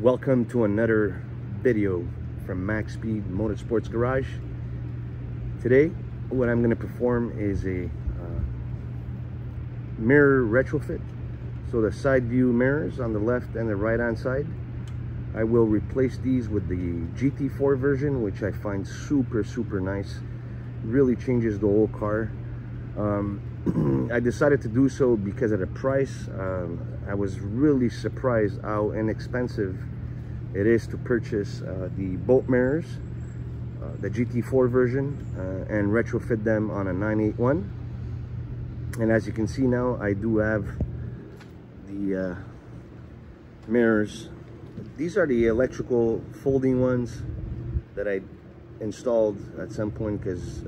Welcome to another video from Maxspeed Motorsports Garage. Today, what I'm going to perform is a mirror retrofit. So the side view mirrors on the left and the right-hand side, I will replace these with the GT4 version, which I find super nice. Really changes the whole car. I decided to do so because of the price. I was really surprised how inexpensive it is to purchase the boat mirrors, the GT4 version, and retrofit them on a 981. And as you can see now, I do have the mirrors. These are the electrical folding ones that I installed at some point, because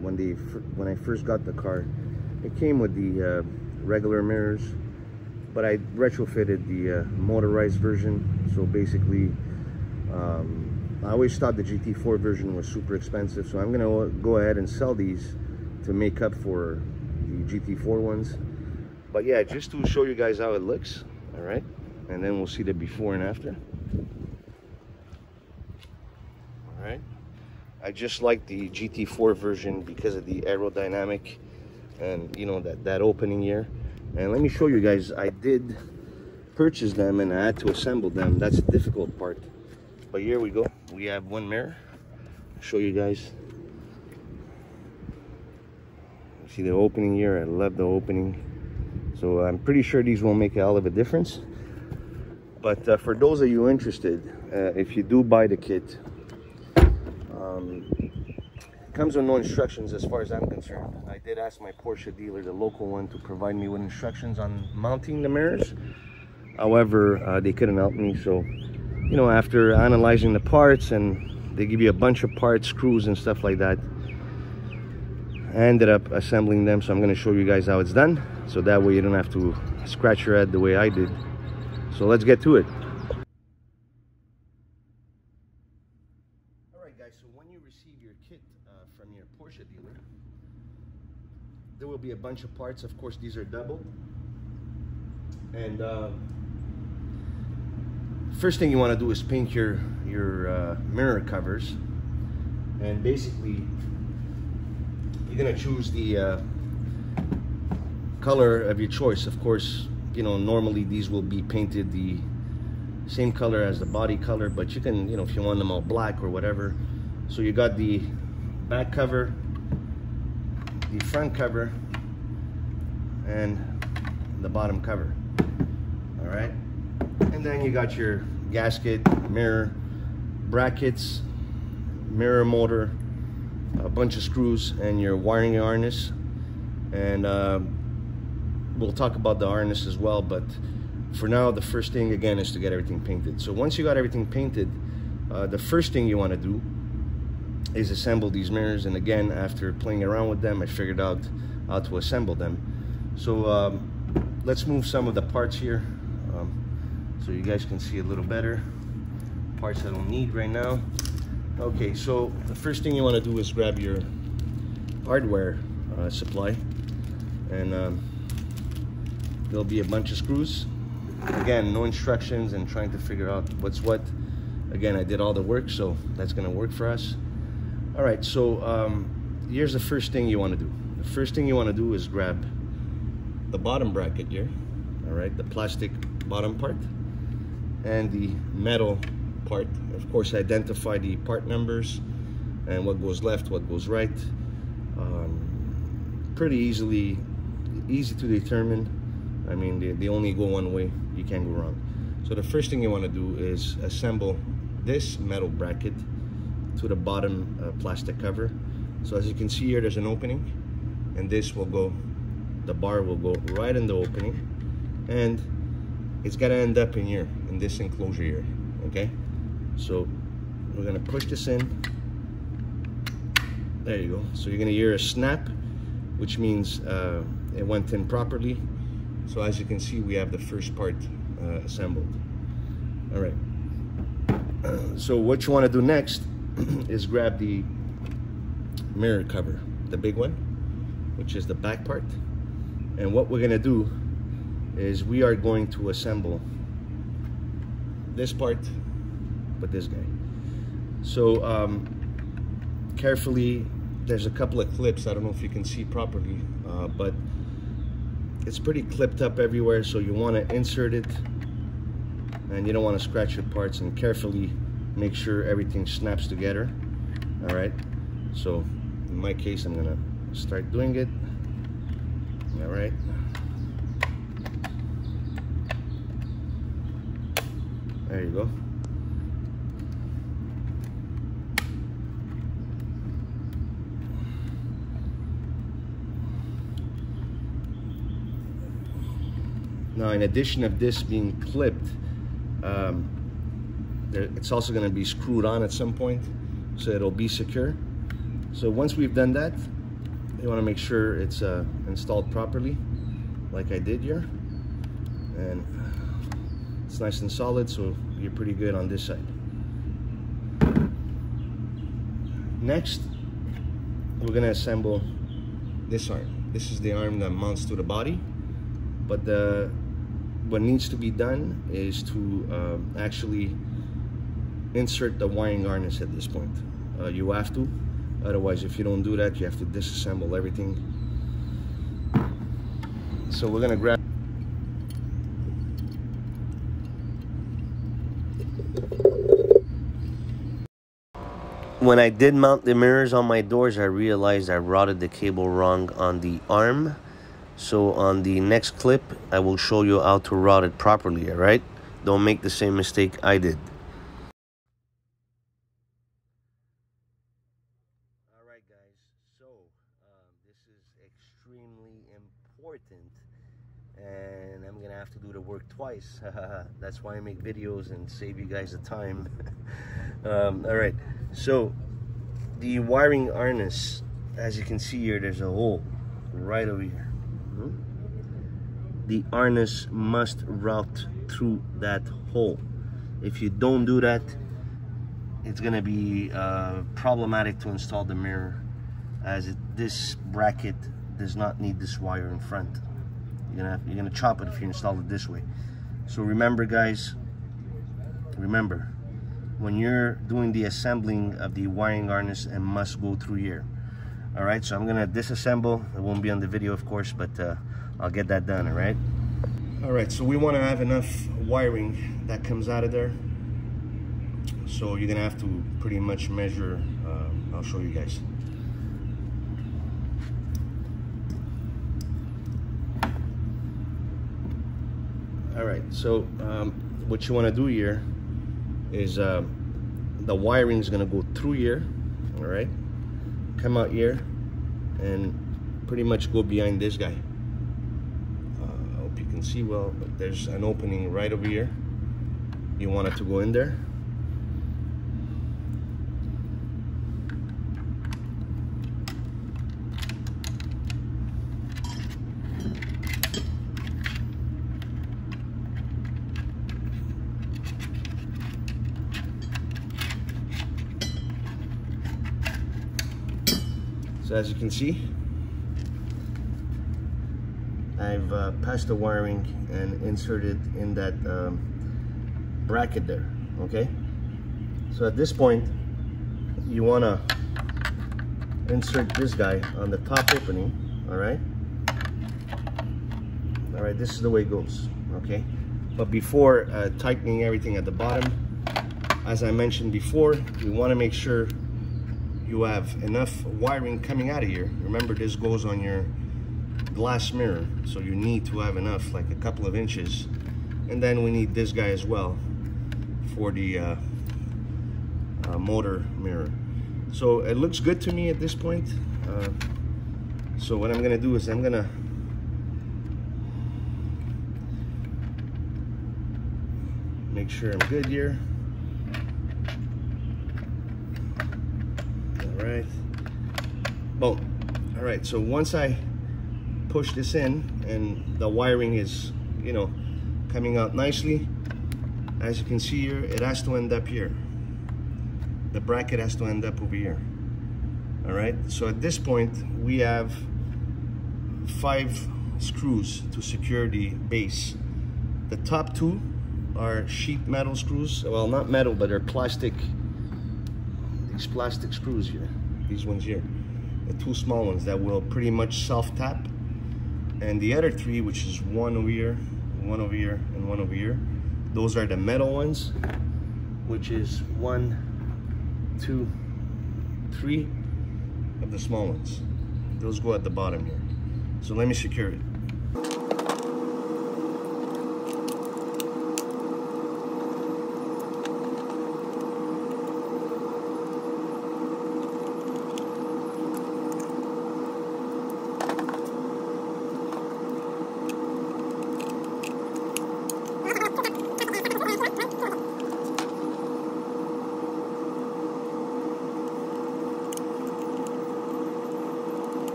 when I first got the car, it came with the regular mirrors, but I retrofitted the motorized version. So basically, I always thought the GT4 version was super expensive, so I'm gonna go ahead and sell these to make up for the GT4 ones. But yeah, just to show you guys how it looks, all right? And then we'll see the before and after. All right. I just like the GT4 version because of the aerodynamic and, you know, that opening here. And let me show you guys, I did purchase them and I had to assemble them. That's the difficult part. But here we go. We have one mirror. I'll show you guys. See the opening here? I love the opening. So I'm pretty sure these won't make a hell of a difference. But for those of you interested, if you do buy the kit, it comes with no instructions as far as I'm concerned. I did ask my Porsche dealer, the local one, to provide me with instructions on mounting the mirrors. However, they couldn't help me. So, you know, after analyzing the parts, and they give you a bunch of parts, screws and stuff like that, I ended up assembling them. So I'm going to show you guys how it's done, so that way you don't have to scratch your head the way I did. So let's get to it. So when you receive your kit from your Porsche dealer, there will be a bunch of parts. Of course, these are double. And first thing you want to do is paint your mirror covers. And basically, you're going to choose the color of your choice. Of course, you know, normally these will be painted the same color as the body color, but you can, you know, if you want them all black or whatever. So you got the back cover, the front cover, and the bottom cover. All right, and then you got your gasket, mirror, brackets, mirror motor, a bunch of screws, and your wiring harness. And we'll talk about the harness as well, but for now, the first thing again is to get everything painted. So once you got everything painted, the first thing you want to do is assemble these mirrors. And again, after playing around with them, I figured out how to assemble them. So let's move some of the parts here, so you guys can see a little better. Parts I don't need right now. Okay, so the first thing you want to do is grab your hardware supply, and there'll be a bunch of screws. Again, no instructions, and trying to figure out what's what. Again, I did all the work, so that's going to work for us. All right, so here's the first thing you want to do. The first thing you want to do is grab the bottom bracket here, all right, the plastic bottom part and the metal part. Of course, identify the part numbers and what goes left, what goes right. Pretty easy to determine. I mean, they only go one way. You can't go wrong. So the first thing you want to do is assemble this metal bracket to the bottom plastic cover. So as you can see here, there's an opening, and this will go, the bar will go right in the opening, and it's got to end up in here, in this enclosure here, okay? So we're going to push this in. There you go. So you're going to hear a snap, which means it went in properly. So as you can see, we have the first part assembled. All right. So what you want to do next is grab the mirror cover, the big one, which is the back part. And what we're going to do is we are going to assemble this part, but this guy. So carefully, there's a couple of clips. I don't know if you can see properly, but it's pretty clipped up everywhere, so you want to insert it and you don't want to scratch your parts, and carefully make sure everything snaps together. All right, so in my case, I'm gonna start doing it. All right. There you go. Now, in addition of this being clipped, it's also going to be screwed on at some point, so it'll be secure. So once we've done that, you want to make sure it's installed properly, like I did here. And it's nice and solid, so you're pretty good on this side. Next, we're going to assemble this arm. This is the arm that mounts to the body, but what needs to be done is to actually insert the wiring harness at this point. You have to, otherwise if you don't do that, you have to disassemble everything. So we're gonna grab . When I did mount the mirrors on my doors, I realized I routed the cable wrong on the arm. So on the next clip, I will show you how to route it properly, all right? Don't make the same mistake I did. All right, guys, so this is extremely important, and I'm gonna have to do the work twice. That's why I make videos and save you guys the time. All right, so the wiring harness, as you can see here, there's a hole right over here. The harness must route through that hole. If you don't do that, it's gonna be problematic to install the mirror, as this bracket does not need this wire in front. You're gonna chop it if you install it this way. So remember, guys, remember, when you're doing the assembling of the wiring harness, it must go through here. All right, so I'm gonna disassemble. It won't be on the video, of course, but I'll get that done, all right? All right, so we wanna have enough wiring that comes out of there. So you're gonna have to pretty much measure, I'll show you guys. All right, so what you wanna do here is the wiring is gonna go through here, all right? Come out here and pretty much go behind this guy. I hope you can see well, but there's an opening right over here. You want it to go in there. So as you can see, I've passed the wiring and inserted in that bracket there, okay? So at this point, you wanna insert this guy on the top opening, all right? All right, this is the way it goes, okay? But before tightening everything at the bottom, as I mentioned before, you wanna make sure you have enough wiring coming out of here. Remember, this goes on your glass mirror, so you need to have enough, like a couple of inches. And then we need this guy as well for the motor mirror. So it looks good to me at this point. So what I'm gonna do is I'm gonna make sure I'm good here. Right. Boom. All right, so once I push this in and the wiring is, you know, coming out nicely, as you can see here, it has to end up here. The bracket has to end up over here. All right, so at this point, we have 5 screws to secure the base. The top 2 are sheet metal screws. Well, not metal, but they're plastic. These plastic screws here, these ones here, the two small ones that will pretty much self-tap. And the other three, which is one over here, one over here, and one over here, those are the metal ones, which is 1, 2, 3 of the small ones. Those go at the bottom here. So let me secure it.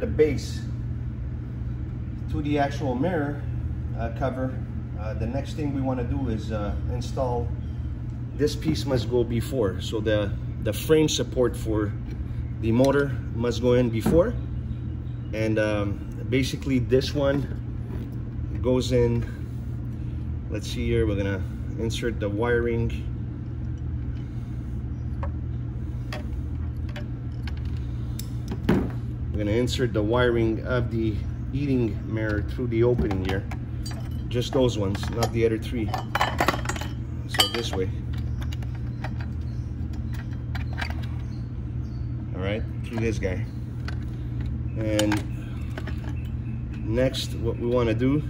The base to the actual mirror cover, the next thing we want to do is install this piece. Must go before, so the frame support for the motor must go in before, and basically this one goes in. Let's see here, we're gonna insert the wiring. We're going to insert the wiring of the heating mirror through the opening here, just those ones, not the other three. So this way, all right, through this guy. And next, what we want to do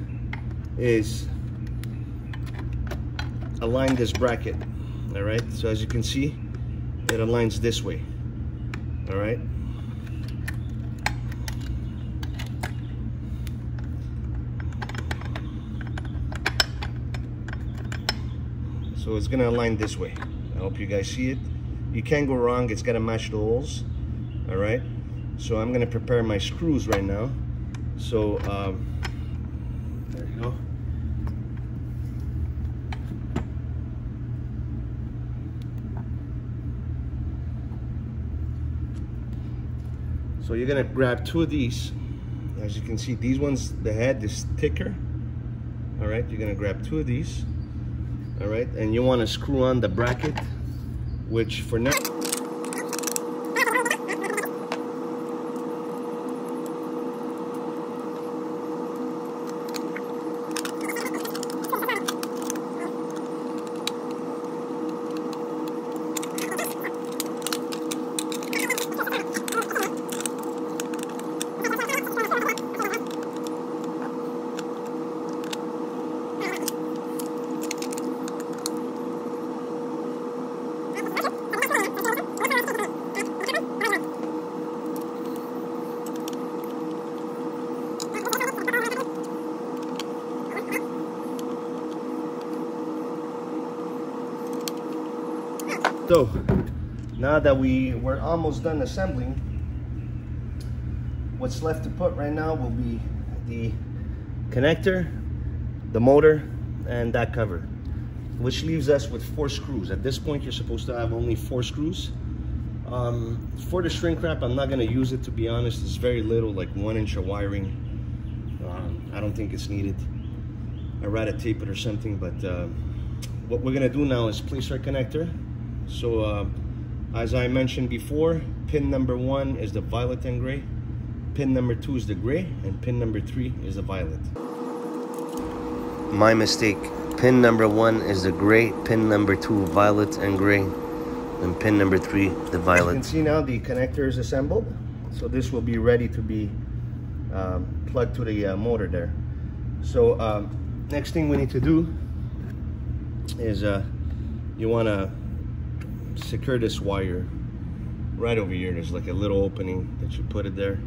is align this bracket. All right, so as you can see, it aligns this way. All right, so it's gonna align this way. I hope you guys see it. You can't go wrong, it's gotta match the holes. All right, so I'm gonna prepare my screws right now. So there you go. So you're gonna grab two of these. As you can see, these ones, the head is thicker. All right, you're gonna grab two of these. All right, and you want to screw on the bracket, which for now. So now that we're almost done assembling, what's left to put right now will be the connector, the motor, and that cover, which leaves us with 4 screws. At this point, you're supposed to have only 4 screws. For the shrink wrap, I'm not gonna use it, to be honest. It's very little, like 1 inch of wiring. I don't think it's needed. I'd rather tape it or something, but what we're gonna do now is place our connector. So as I mentioned before, pin number 1 is the violet and gray, pin number 2 is the gray, and pin number 3 is the violet. My mistake. Pin number 1 is the gray, pin number 2 violet and gray, and pin number 3 the violet. You can see now the connector is assembled, so this will be ready to be plugged to the motor there. So next thing we need to do is you want to secure this wire right over here. There's like a little opening that you put it there,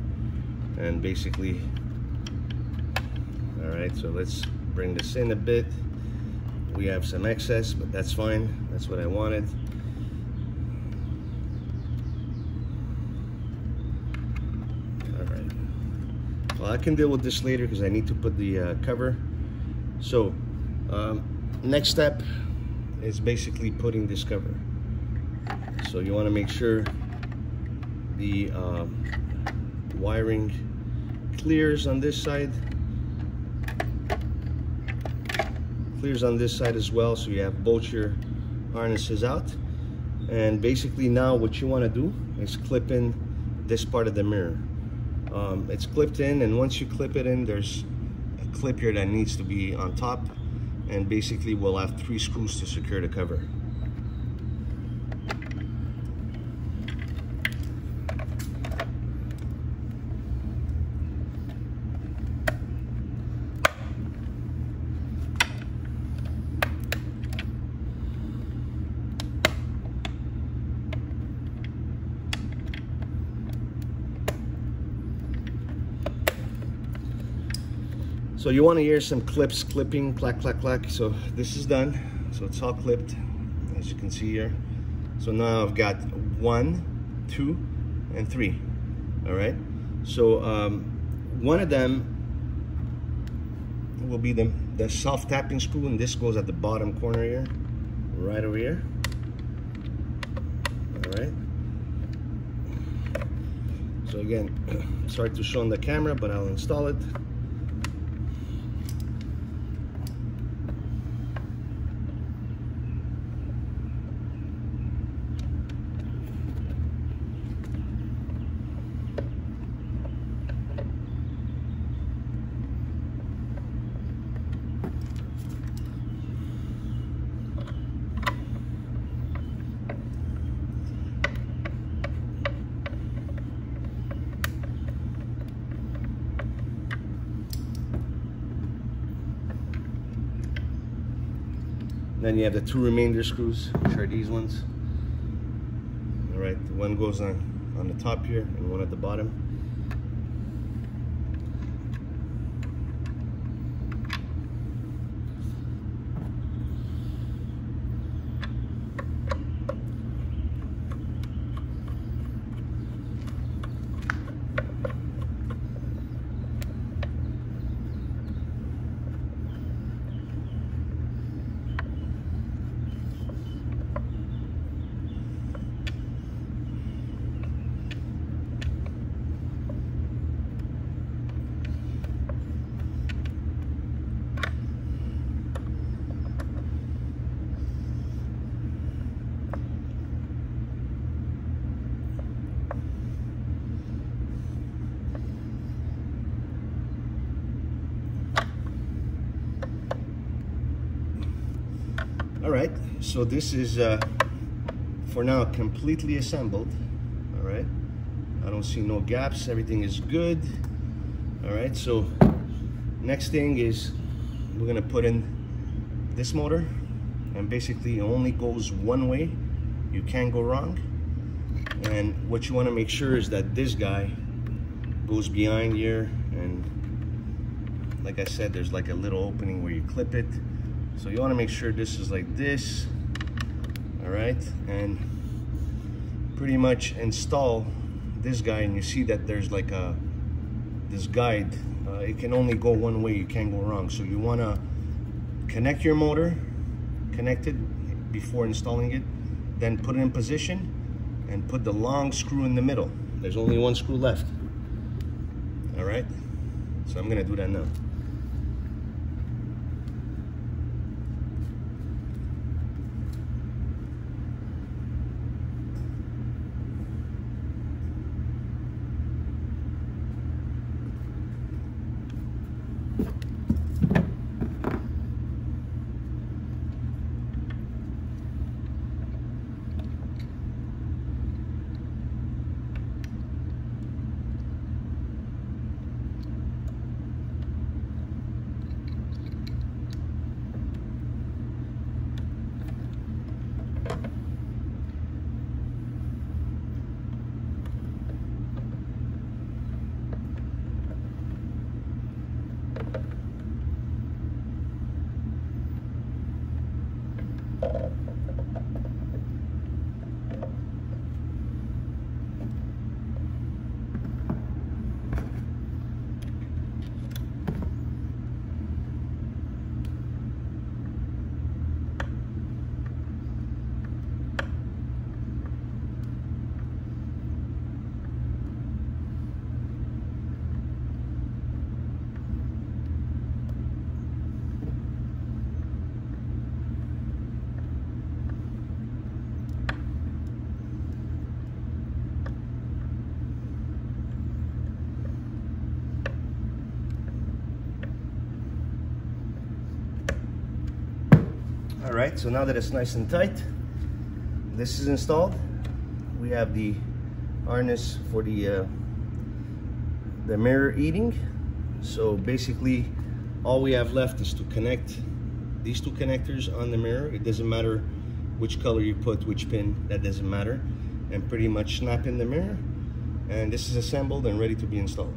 and basically, all right, so let's bring this in a bit. We have some excess, but that's fine, that's what I wanted. All right, Well, I can deal with this later because I need to put the cover. So next step is basically putting this cover. So you want to make sure the wiring clears on this side, clears on this side as well, so you have both your harnesses out. And basically now what you want to do is clip in this part of the mirror. It's clipped in, and once you clip it in, there's a clip here that needs to be on top, and basically we'll have 3 screws to secure the cover. So you want to hear some clips clipping, clack, clack, clack. So this is done. So it's all clipped, as you can see here. So now I've got 1, 2, and 3. All right. So one of them will be the soft tapping screw, and this goes at the bottom corner here, right over here. All right. So again, it's hard to show on the camera, but I'll install it. Then you have the 2 remainder screws, which are these ones. All right, one goes on the top here and one at the bottom. Alright, so this is for now completely assembled. Alright, I don't see no gaps, everything is good. Alright, so next thing is we're gonna put in this motor, and basically it only goes one way, you can't go wrong. And what you want to make sure is that this guy goes behind here, and like I said, there's like a little opening where you clip it. So you want to make sure this is like this, all right, and pretty much install this guy. And you see that there's like a this guide. It can only go one way. You can't go wrong. So you want to connect your motor, connect it before installing it, then put it in position, and put the long screw in the middle. There's only one screw left. All right. So I'm gonna do that now. right, so now that it's nice and tight, this is installed. We have the harness for the mirror eating. So basically all we have left is to connect these two connectors on the mirror. It doesn't matter which color you put, which pin, that doesn't matter, and pretty much snap in the mirror, and this is assembled and ready to be installed.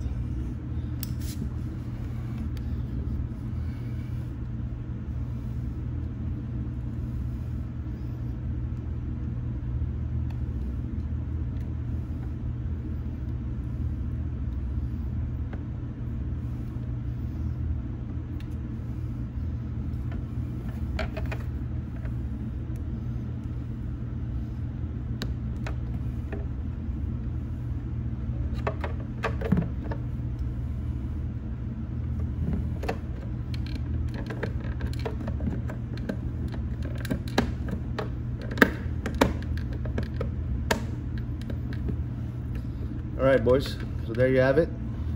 All right, boys, so there you have it.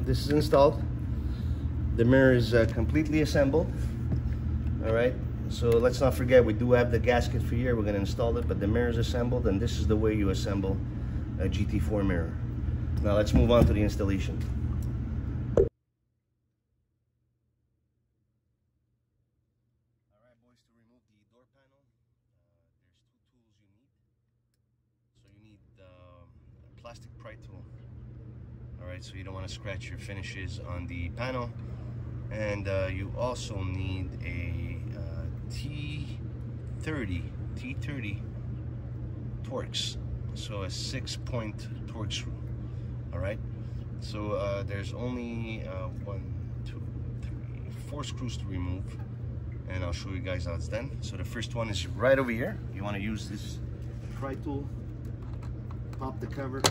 This is installed. The mirror is completely assembled. All right, so let's not forget, we do have the gasket for here. We're gonna install it, but the mirror is assembled, and this is the way you assemble a GT4 mirror. Now let's move on to the installation. All right, boys, to remove the door panel, there's two tools you need. So you need a plastic pry tool. Alright, so you don't want to scratch your finishes on the panel, and you also need a T30 Torx, so a 6-point Torx screw. Alright, so there's only 4 screws to remove, and I'll show you guys how it's done. So the first one is right over here. You want to use this pry tool, pop the cover,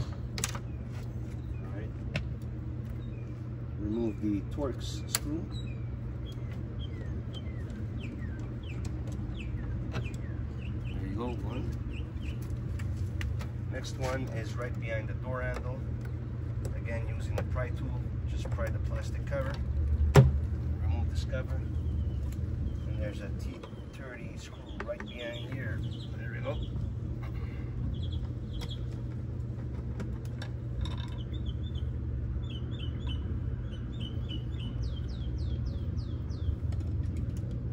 remove the Torx screw, there you go, one. Next one is right behind the door handle, again using the pry tool, just pry the plastic cover, remove this cover, and there's a T30 screw right behind here, there we go.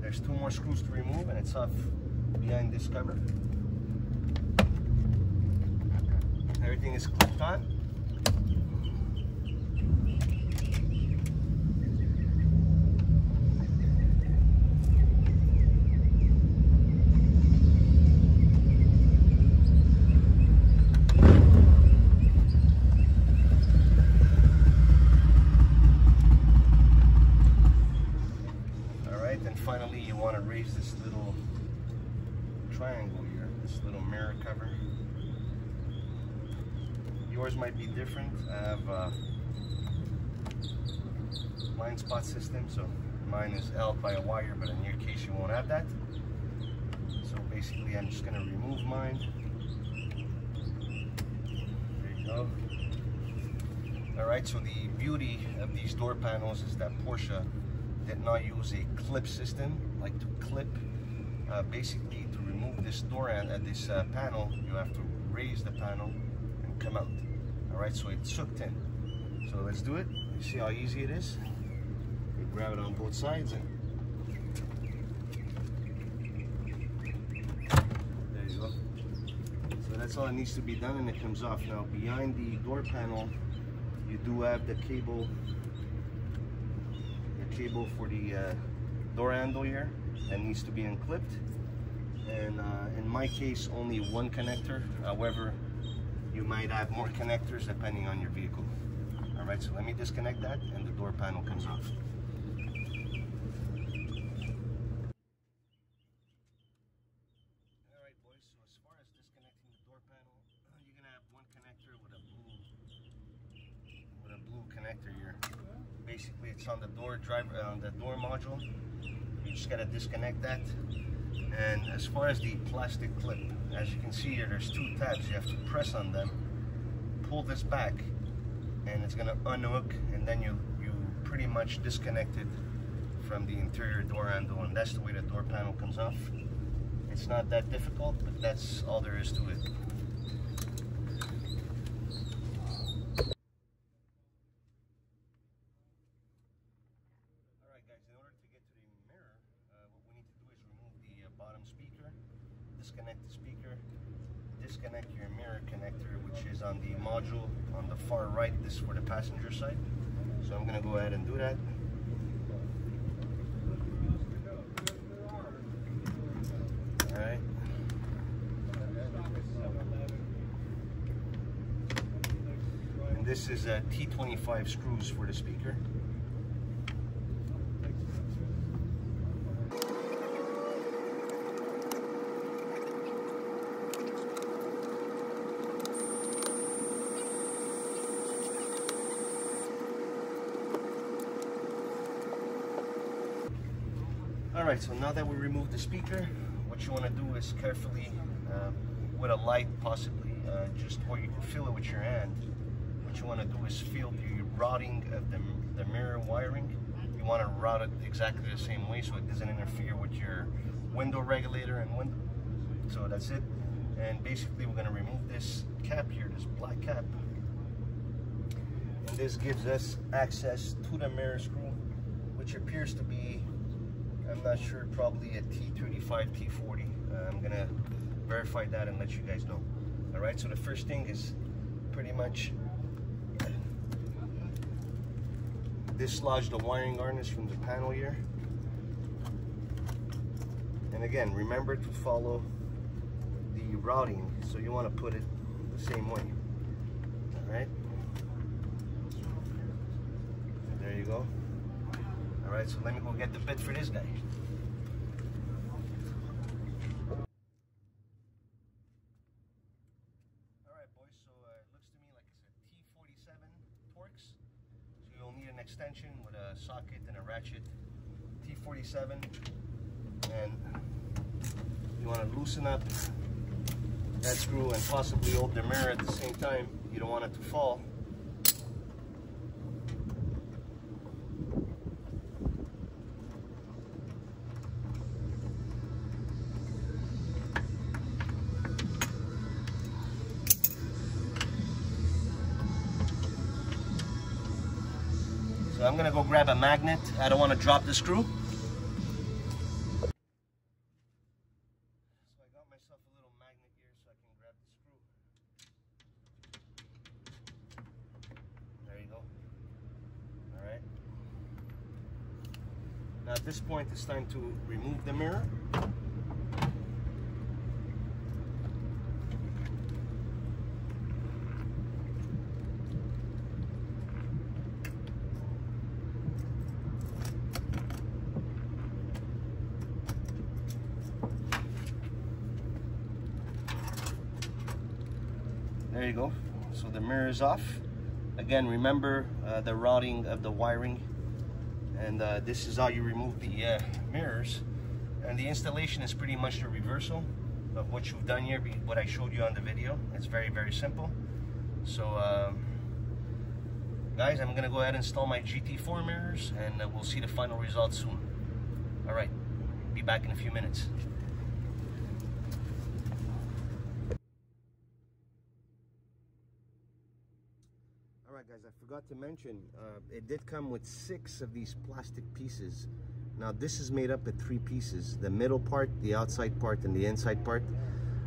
There's 2 more screws to remove, and it's off behind this cover. Everything is clipped on. Finally, you want to raise this little triangle here, this little mirror cover. Yours might be different. I have a blind spot system, so mine is held by a wire, but in your case you won't have that. So basically I'm just going to remove mine. There you go. Alright, so the beauty of these door panels is that Porsche did not use a clip system, like to clip. Basically, to remove this door and this panel, you have to raise the panel and come out. All right, so it's sucked in. So let's do it. You see how easy it is? You grab it on both sides, and there you go. So that's all that needs to be done, and it comes off. Now, behind the door panel, you do have the cable. Cable for the door handle here that needs to be unclipped, and in my case only one connector. However, you might have more connectors depending on your vehicle. All right, so let me disconnect that, and the door panel comes off. All right, boys, so as far as disconnecting the door panel, you're gonna have one connector with a blue connector here. Basically, it's on the door driver, on the door module. You just gotta disconnect that. And as far as the plastic clip, as you can see here, there's 2 tabs. You have to press on them, pull this back, and it's gonna unhook, and then you pretty much disconnect it from the interior door handle, and that's the way the door panel comes off. It's not that difficult, but that's all there is to it. Alright guys, in order to get to the mirror, what we need to do is remove the bottom speaker, disconnect the speaker, disconnect your mirror connector, which is on the module on the far right. This is for the passenger side. So I'm going to go ahead and do that. All right. And this is a T25 screws for the speaker. Alright, so now that we removed the speaker, what you want to do is carefully, with a light possibly, or you can feel it with your hand, what you want to do is feel the routing of the mirror wiring. You want to route it exactly the same way so it doesn't interfere with your window regulator and window. So that's it. And basically we're going to remove this cap here, this black cap. And this gives us access to the mirror screw, which appears to be, I'm not sure, probably a T35, T40. I'm going to verify that and let you guys know. Alright, so the first thing is pretty much dislodge the wiring harness from the panel here. And again, remember to follow the routing, so you want to put it the same way. Alright. There you go. Alright, so let me go get the bit for this guy. Alright boys, so it looks to me like it's a T47 Torx. So you'll need an extension with a socket and a ratchet. T47. And you want to loosen up that screw and possibly hold the mirror at the same time. You don't want it to fall. I'm gonna go grab a magnet. I don't want to drop the screw. So I got myself a little magnet here so I can grab the screw. There you go. All right. Now at this point, it's time to remove the mirror. There you go. So the mirror is off. Again, remember the routing of the wiring, and this is how you remove the mirrors. And the installation is pretty much the reversal of what you've done here, what I showed you on the video. It's very, very simple. So guys, I'm gonna go ahead and install my GT4 mirrors, and we'll see the final result soon. All right, be back in a few minutes. Alright guys, I forgot to mention, it did come with 6 of these plastic pieces. Now this is made up of 3 pieces, the middle part, the outside part, and the inside part.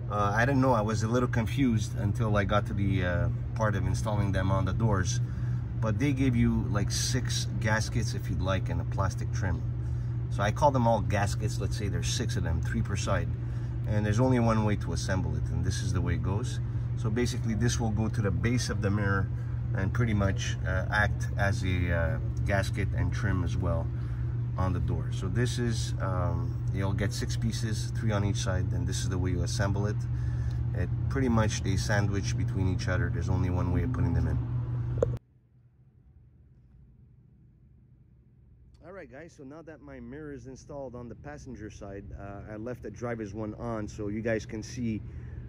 I didn't know, I was a little confused until I got to the part of installing them on the doors. But they give you like 6 gaskets if you'd like, and a plastic trim. So I call them all gaskets. Let's say there's 6 of them, 3 per side. And there's only one way to assemble it, and this is the way it goes. So basically this will go to the base of the mirror and pretty much act as a gasket and trim as well on the door. So this is, you'll get 6 pieces, 3 on each side, and this is the way you assemble it. It pretty much, they sandwich between each other. There's only one way of putting them in. Alright guys, so now that my mirror is installed on the passenger side, I left the driver's one on so you guys can see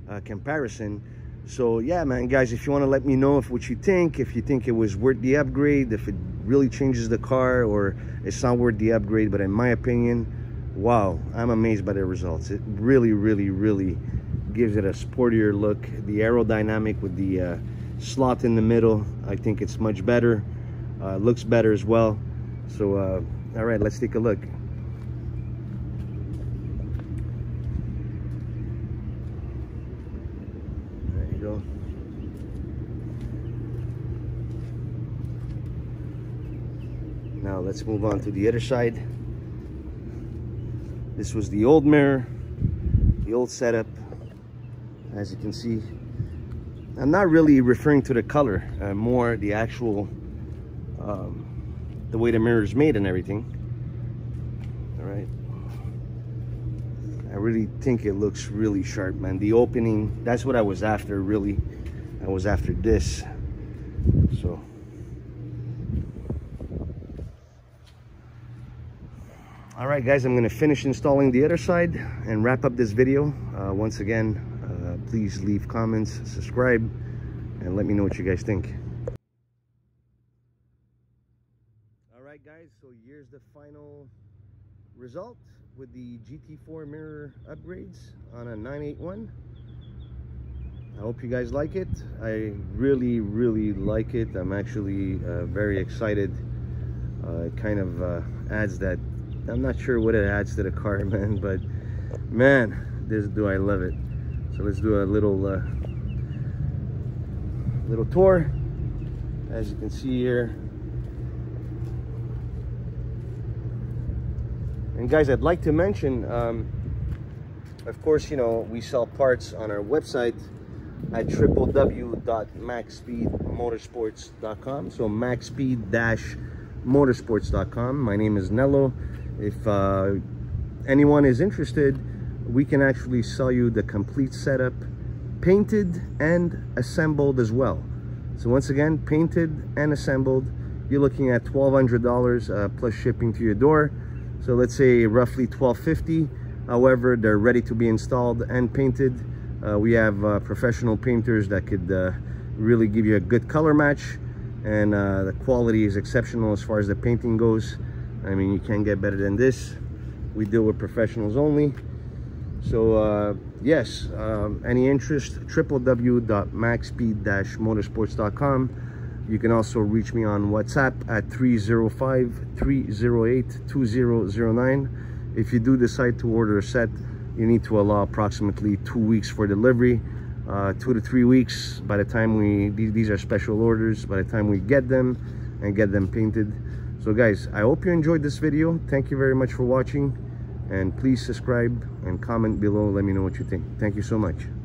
a comparison. So yeah, man, guys, if you want to let me know what you think, if you think it was worth the upgrade, if it really changes the car, or it's not worth the upgrade, but in my opinion, wow, I'm amazed by the results. It really, really, really gives it a sportier look. The aerodynamic with the slot in the middle, I think it's much better. Looks better as well. So all right, let's take a look. There you go. Now let's move on to the other side. This was the old mirror, the old setup. As you can see, I'm not really referring to the color, more the actual the way the mirror is made and everything. All right, I really think it looks really sharp, man. The opening, that's what I was after, really. I was after this. So all right, guys, I'm gonna finish installing the other side and wrap up this video. Once again, please leave comments, subscribe, and let me know what you guys think. All right, guys, so here's the final result with the GT4 mirror upgrades on a 981. I hope you guys like it. I really, really like it. I'm actually very excited. It kind of adds that, I'm not sure what it adds to the car, man, but man, this, do I love it. So let's do a little little tour. As you can see here. And guys, I'd like to mention, of course, you know, we sell parts on our website at www.maxspeedmotorsports.com. So maxspeed-motorsports.com. My name is Nello. If anyone is interested, we can actually sell you the complete setup, painted and assembled as well. So once again, painted and assembled, you're looking at $1,200 plus shipping to your door. So let's say roughly $1,250. However, they're ready to be installed and painted. We have professional painters that could really give you a good color match, and the quality is exceptional as far as the painting goes. I mean, you can't get better than this. We deal with professionals only. So yes, any interest, www.maxspeed-motorsports.com. You can also reach me on WhatsApp at 305-308-2009. If you do decide to order a set, you need to allow approximately 2 weeks for delivery, 2 to 3 weeks by the time we, these are special orders, by the time we get them and get them painted. So guys, I hope you enjoyed this video. Thank you very much for watching. And please subscribe and comment below. Let me know what you think. Thank you so much.